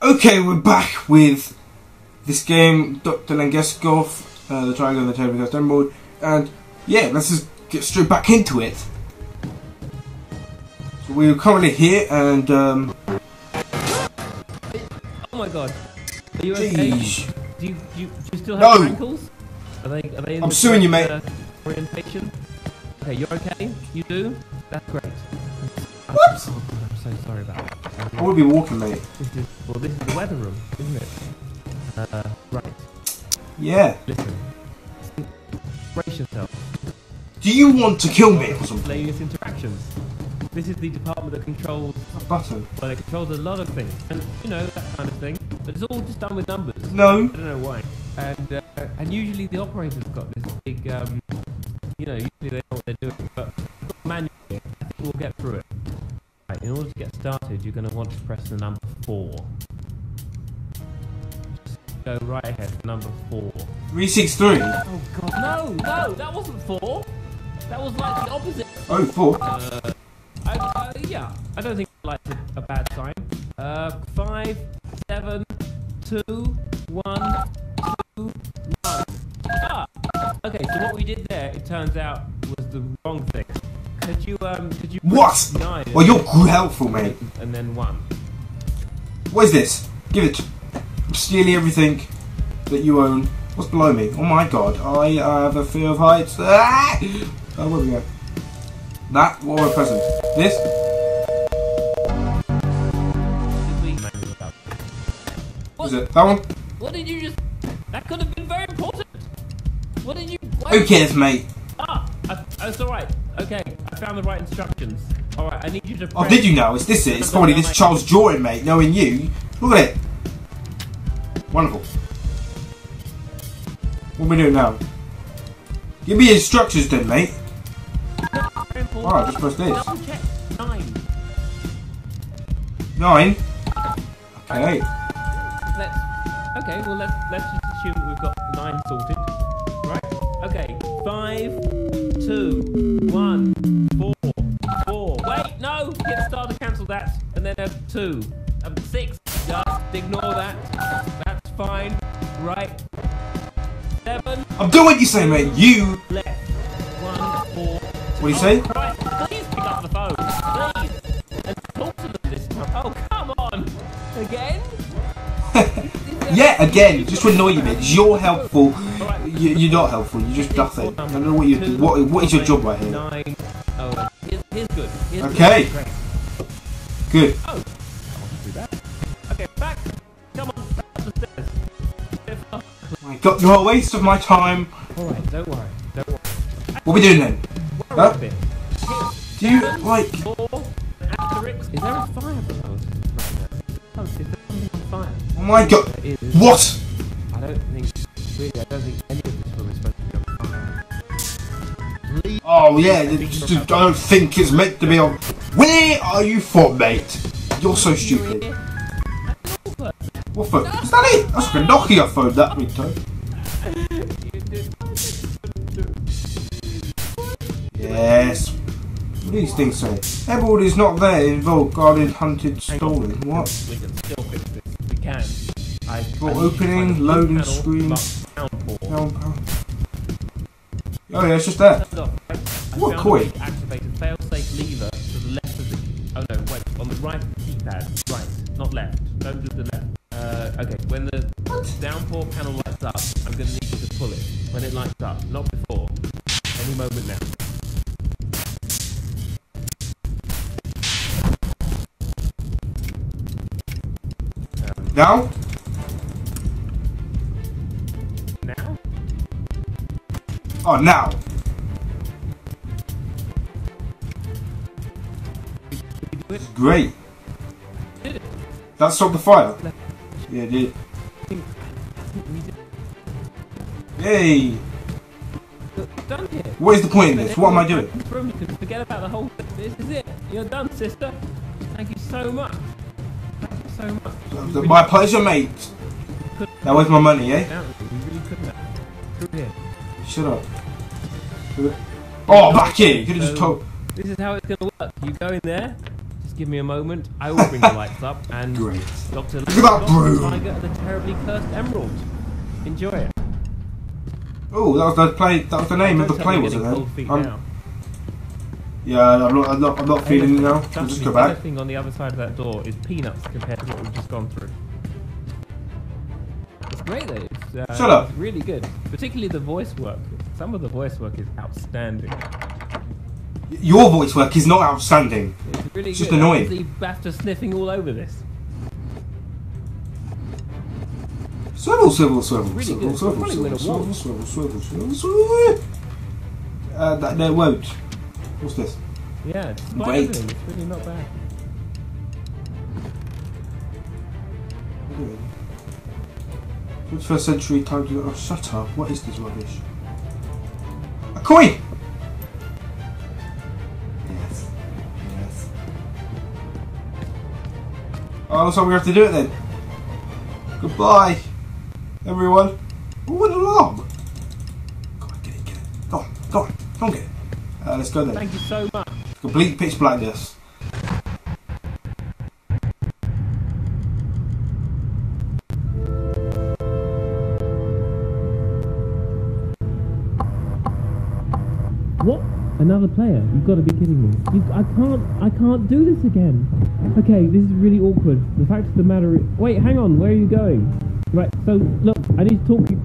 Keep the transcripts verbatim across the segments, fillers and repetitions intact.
Okay, we're back with this game, Doctor Langeskov, uh, The Triangle and the Terrible Gaston, and yeah, let's just get straight back into it. So we're currently here, and um... oh my god, are you okay? Do you, do you, do you still have no. ankles? Are they, are they in I'm the suing you, mate. Uh, orientation? Okay, you're okay? You do? That's great. What? Oh, I'm so sorry about that. I would be walking, mate. This is, well, this is the weather room, isn't it? Uh, right. Yeah. Listen. Brace yourself. Do you want to kill me or something? Interactions. This is the department that controls... A button. Well, it controls a lot of things. And, you know, that kind of thing. But it's all just done with numbers. No. I don't know why. And, uh, and usually the operator's got this big, um... You know, usually they know what they're doing, but... Manually, I think we'll get through it. Right, in order to get started, you're going to want to press the number four. Just go right ahead, number four. three six three? Oh god, no, no, that wasn't four. That was like the opposite. Oh, four. Uh, I, uh, yeah, I don't think like a bad sign. Uh, five, seven, two, one, two, nine. Ah! Okay, so what we did there, it turns out, was the wrong thing. Could you, um, could you... What? Nine well, you're helpful, mate. And then one. What is this? Give it. I'm stealing everything that you own. What's below me? Oh my god. I have a fear of heights. Ah! Oh, where we go? That or a present. This? What is it? That one? What did you just... That could have been very important. What did you... Who cares, mate? Ah! That's alright. Okay, I found the right instructions. Alright, I need you to press... Oh, did you know? It's this it. It's probably this Charles Jordan, mate. Knowing you. Look at it. Wonderful. What are we doing now? Give me the instructions then, mate. Alright, just press this. Double check. Nine. Nine? Okay. Let's... Okay, well, let's, let's just assume that we've got nine sorted. Right? Okay. Five... Two, one, four, four. Wait, no! Get started, cancel that. And then have two. Um, six. Just ignore that. That's fine. Right. Seven. I'm doing what you say, mate. You. Left. One, four. What do you say? Christ, please pick up the phone. Please. And talk to them this time. Oh, come on. Again? Yeah, again. Just to annoy you, mate. You're helpful. You, you're not helpful, you're just nothing. I don't know what you do. What, what is your job right here? Nine. Oh, here's, here's good. Here's okay. Good. good. Oh, I'll do that. Okay, back. Come on, back up the stairs. Oh my god, you're a waste of my time. Alright, don't worry. Don't worry. What are we doing then? Huh? Do you like. Is there a fire below us? Oh, is there something on fire? Oh my god. What? I don't think. Really, I don't think any of this room is supposed to be on fire. Oh yeah, just, I don't think it's meant to be on. Where are you from, mate? You're so stupid. What phone? No. Is that it? That's like a Nokia phone, that me too. Yes. What do these things say? Everybody is not there, involved, guarded, hunted, stolen. What? We can still fix this. We can. For opening, loading screen. Oh yeah, it's just there. What coin? Activated failsafe lever to the left of the. Oh no, wait. On the right of the keypad. Right, not left. Don't do the left. Uh, okay. When the downpour panel lights up, I'm going to need you to pull it. When it lights up, not before. Any moment now. Um, now? Oh, now! It's great! That stopped the fire? Yeah, it did. Yay! What is the point in this? What am I doing? Forget about the whole thing. This is it. You're done, sister. Thank you so much. Thank you so much. My pleasure, mate. That was my money, eh? Shut up. Oh, back in! You could have just told. This is how it's gonna work. You go in there, just give me a moment. I will bring the lights up. And great. Doctor Langeskov, Tiger and the Terribly Cursed Emerald. Enjoy it. Oh, that was the play. That was the name of the play, wasn't it? I'm, yeah, I'm not. I'm not. I'm not feeling it now. I'll just go back. The other thing on the other side of that door is peanuts compared to what we've just gone through. It's great though. It's, uh, Shut up. It's really good, particularly the voice work. Some of the voice work is outstanding. Your voice work is not outstanding. It's really it's just good. Annoying. Honestly, BAFTA sniffing all over this. Swivel, swivel, swivel, really swivel, swivel, swivel, swivel, swivel, swivel, swivel, swivel. Uh, that no won't. What's this? Yeah, it's great. It's really not bad. First century time to oh, shut up. What is this rubbish? A coin. Yes. Yes. Oh, that's how we have to do it then. Goodbye. Everyone, what an alarm! Go on, get it, get it. Go on, go on, go on, get it. Uh, let's go then. Thank you so much. Complete pitch blackness. What? Another player? You've got to be kidding me. You, I can't, I can't do this again. Okay, this is really awkward. The fact of the matter is... Wait, hang on, where are you going? Right, so look, I need to talk to you.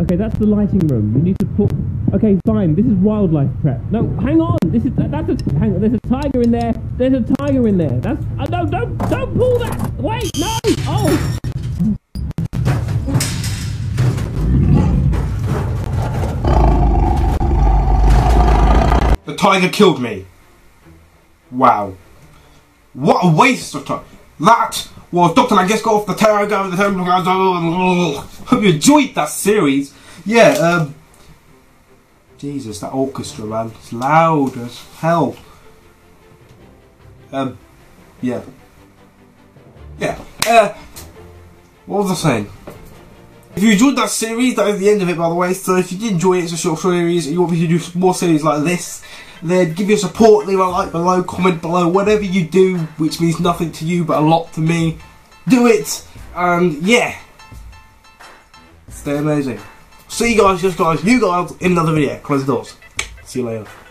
Okay, that's the lighting room. You need to put. Okay, fine. This is wildlife prep. No, hang on. This is that, that's a. Hang on. There's a tiger in there. There's a tiger in there. That's. Uh, no, don't don't pull that. Wait, no. Oh. The tiger killed me. Wow. What a waste of time. That. Well, Doctor Langeskov, the Triangle and the Terrible Gaston. Hope you enjoyed that series. Yeah, um, Jesus, that orchestra, man. It's loud as hell. Um, yeah. Yeah, uh, what was I saying? If you enjoyed that series, that is the end of it, by the way. So if you did enjoy it, it's a short series, and you want me to do more series like this, then give your support, leave a like below, comment below, whatever you do, which means nothing to you but a lot to me. Do it, and yeah, stay amazing. See you guys, just guys, you guys in another video. Close the doors. See you later.